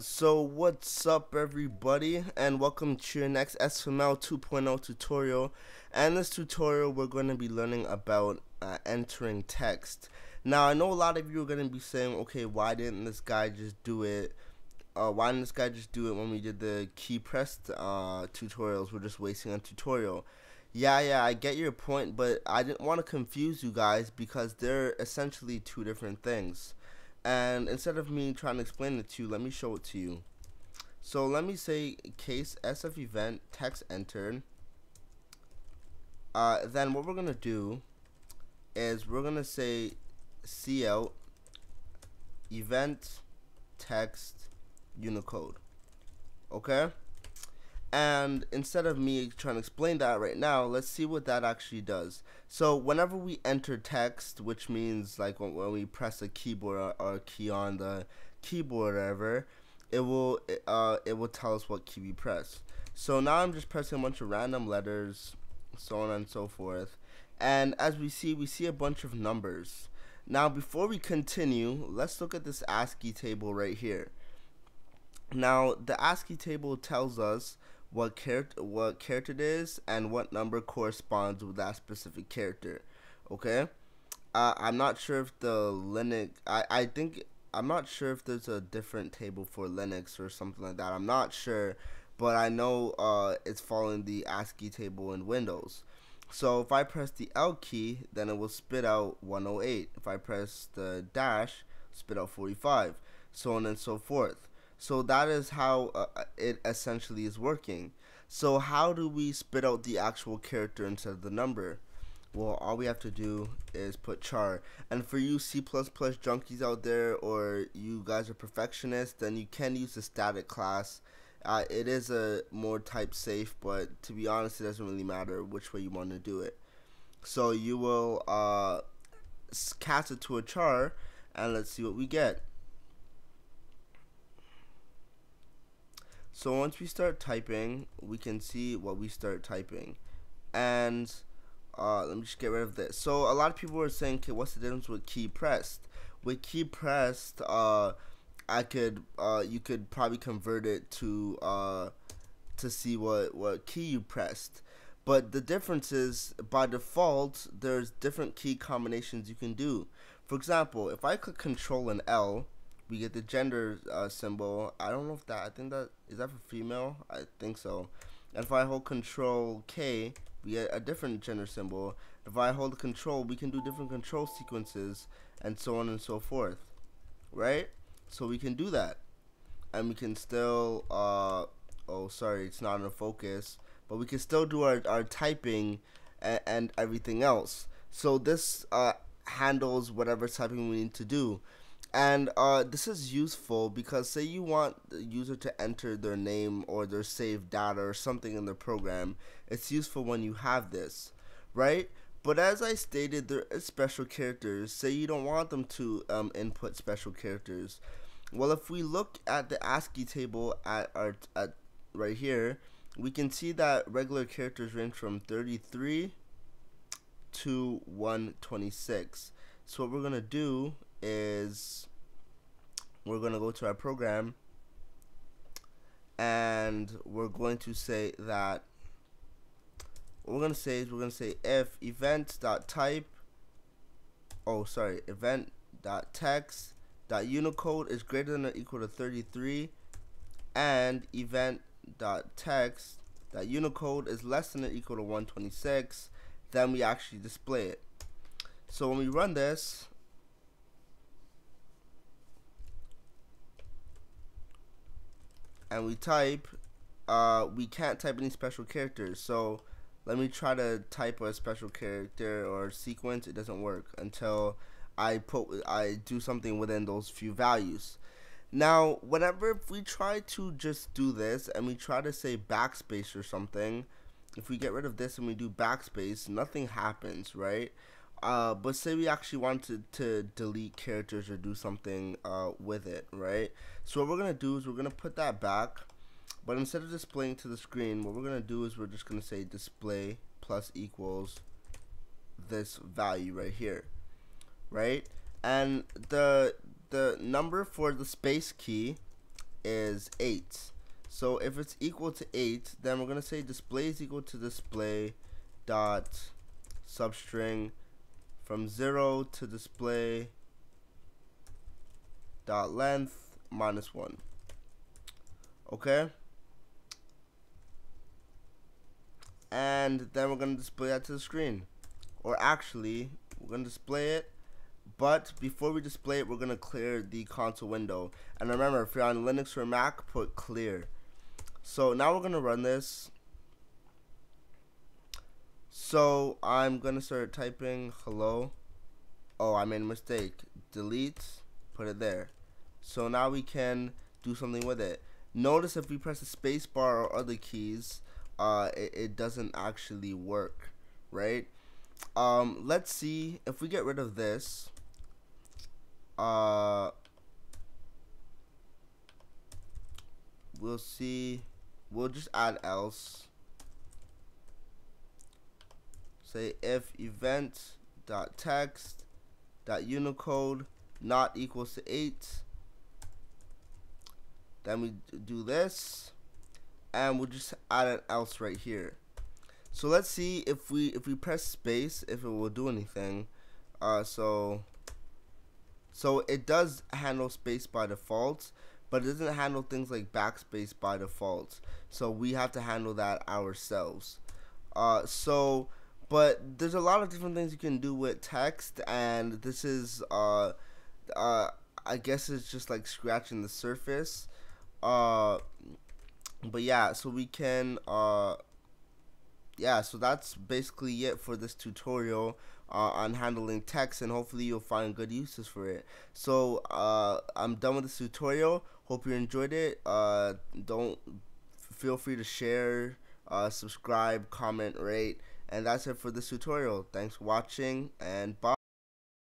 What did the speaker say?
So what's up everybody, and welcome to your next SFML 2.0 tutorial. And this tutorial we're going to be learning about entering text. Now I know a lot of you are going to be saying, okay, why didn't this guy just do it? Why didn't this guy just do it when we did the key pressed tutorials? We're just wasting a tutorial. Yeah, I get your point, but I didn't want to confuse you guys because they're essentially two different things. And instead of me trying to explain it to you, let me show it to you. So let me say case SF event text entered. Then what we're gonna do is we're gonna say cout event text Unicode. Okay? And instead of me trying to explain that right now, let's see what that actually does. So whenever we enter text, which means like when we press a keyboard or a key on the keyboard or whatever, it will tell us what key we press. So now I'm just pressing a bunch of random letters, so on and so forth. And as we see a bunch of numbers. Now before we continue, let's look at this ASCII table right here. Now the ASCII table tells us what character it is and what number corresponds with that specific character. Okay, I'm not sure if the Linux, I think, I'm not sure if there's a different table for Linux or something like that. I'm not sure, but I know it's following the ASCII table in Windows. So if I press the L key, then it will spit out 108. If I press the dash, spit out 45, so on and so forth. So that is how it essentially is working. So how do we spit out the actual character instead of the number? Well, all we have to do is put char. And for you C++ junkies out there, or you guys are perfectionists, then you can use the static class. It is a more type safe, but to be honest, it doesn't really matter which way you want to do it. So you will cast it to a char, and let's see what we get. So once we start typing, we can see what we start typing. And let me just get rid of this. So a lot of people were saying, okay, what's the difference with key pressed? With key pressed, you could probably convert it to see what key you pressed. But the difference is, by default, there's different key combinations you can do. For example, if I click Control and L, we get the gender symbol. I don't know if that, I think that, is that for female? I think so. And if I hold Control K, we get a different gender symbol. If I hold Control, we can do different control sequences and so on and so forth, right? So we can do that. And we can still, oh sorry, it's not in focus, but we can still do our typing and everything else. So this handles whatever typing we need to do. And this is useful because say you want the user to enter their name or their saved data or something in their program, it's useful when you have this, right? But as I stated, there is special characters. Say you don't want them to input special characters. Well, if we look at the ASCII table at right here, we can see that regular characters range from 33 to 126. So what we're gonna do is we're going to go to our program and we're going to say that what we're going to say is we're going to say if event.type, oh sorry, event.text.unicode is greater than or equal to 33 and event.text.unicode is less than or equal to 126, then we actually display it. So when we run this, and we type, we can't type any special characters. So let me try to type a special character or sequence. It doesn't work until I do something within those few values. Now, whenever if we try to just do this and we try to say backspace or something, if we get rid of this and we do backspace, nothing happens, right? But say we actually wanted to delete characters or do something with it, right? So what we're going to do is we're going to put that back, but instead of displaying to the screen, what we're going to do is we're just going to say display plus equals this value right here, right? And the number for the space key is 8. So if it's equal to 8, then we're going to say display is equal to display dot substring from 0 to display dot length minus 1. Okay, and then we're going to display that to the screen, or actually we're going to display it, but before we display it, we're going to clear the console window. And remember, if you're on Linux or Mac, put clear. So now we're going to run this. So I'm going to start typing hello. Oh, I made a mistake. Delete, put it there. So now we can do something with it. Notice if we press the space bar or other keys, it doesn't actually work, right? Let's see if we get rid of this. We'll see. We'll just add else. Say if event.text.unicode not equals to 8. Then we do this, and we'll just add an else right here. So let's see if we press space, if it will do anything. So it does handle space by default, but it doesn't handle things like backspace by default. So we have to handle that ourselves. But there's a lot of different things you can do with text, and this is I guess it's just like scratching the surface. But yeah, so we can yeah, so that's basically it for this tutorial on handling text, and hopefully you'll find good uses for it. So I'm done with this tutorial. Hope you enjoyed it. Don't feel free to share, subscribe, comment, rate, and that's it for this tutorial. Thanks for watching, and bye.